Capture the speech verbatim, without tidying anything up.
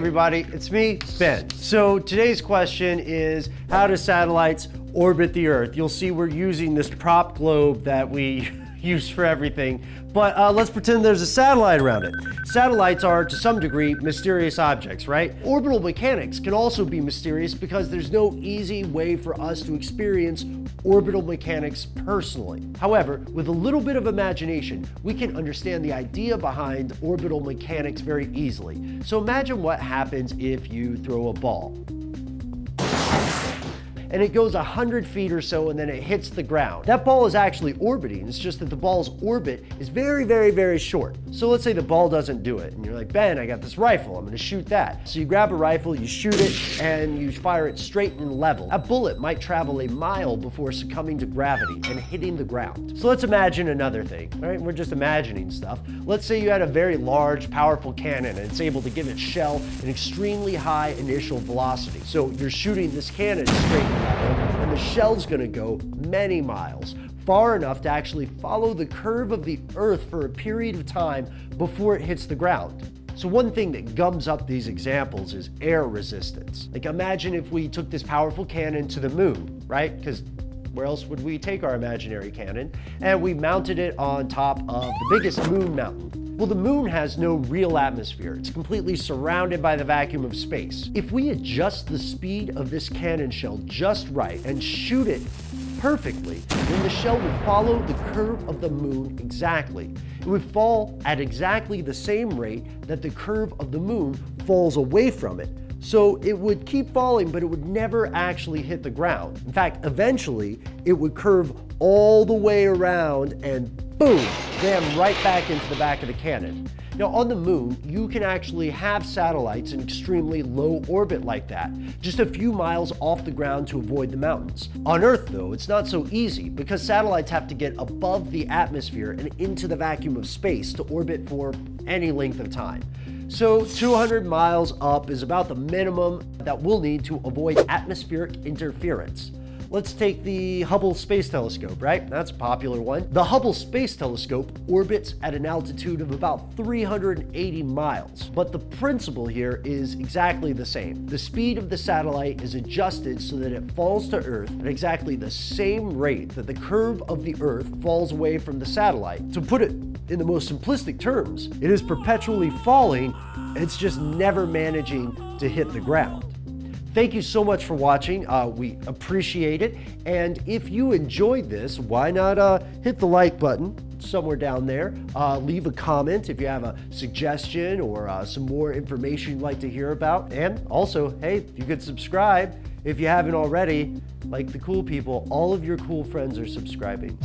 everybody, it's me, Ben. So today's question is, how do satellites orbit the Earth? You'll see we're using this prop globe that we use for everything, but uh, let's pretend there's a satellite around it. Satellites are, to some degree, mysterious objects, right? Orbital mechanics can also be mysterious because there's no easy way for us to experience orbital mechanics personally. However, with a little bit of imagination, we can understand the idea behind orbital mechanics very easily. So imagine what happens if you throw a ball. And it goes one hundred feet or so and then it hits the ground. That ball is actually orbiting, it's just that the ball's orbit is very, very, very short. So let's say the ball doesn't do it, and you're like, Ben, I got this rifle, I'm gonna shoot that. So you grab a rifle, you shoot it, and you fire it straight and level. A bullet might travel a mile before succumbing to gravity and hitting the ground. So let's imagine another thing, all right? We're just imagining stuff. Let's say you had a very large, powerful cannon, and it's able to give its shell an extremely high initial velocity. So you're shooting this cannon straight. And the shell's gonna go many miles, far enough to actually follow the curve of the Earth for a period of time before it hits the ground. So one thing that gums up these examples is air resistance. Like, imagine if we took this powerful cannon to the moon, right? Because where else would we take our imaginary cannon? And we mounted it on top of the biggest moon mountain. Well, the moon has no real atmosphere. It's completely surrounded by the vacuum of space. If we adjust the speed of this cannon shell just right and shoot it perfectly, then the shell would follow the curve of the moon exactly. It would fall at exactly the same rate that the curve of the moon falls away from it. So it would keep falling, but it would never actually hit the ground. In fact, eventually, it would curve all the way around and boom, bam, right back into the back of the cannon. Now, on the moon, you can actually have satellites in extremely low orbit like that, just a few miles off the ground to avoid the mountains. On Earth, though, it's not so easy because satellites have to get above the atmosphere and into the vacuum of space to orbit for any length of time. So two hundred miles up is about the minimum that we'll need to avoid atmospheric interference. Let's take the Hubble Space Telescope, right? That's a popular one. The Hubble Space Telescope orbits at an altitude of about three hundred eighty miles, but the principle here is exactly the same. The speed of the satellite is adjusted so that it falls to Earth at exactly the same rate that the curve of the Earth falls away from the satellite. To put it in the most simplistic terms, it is perpetually falling, it's just never managing to hit the ground. Thank you so much for watching. Uh, we appreciate it. And if you enjoyed this, why not uh, hit the like button somewhere down there. Uh, leave a comment if you have a suggestion or uh, some more information you'd like to hear about. And also, hey, you could subscribe if you haven't already. Like the cool people, all of your cool friends are subscribing.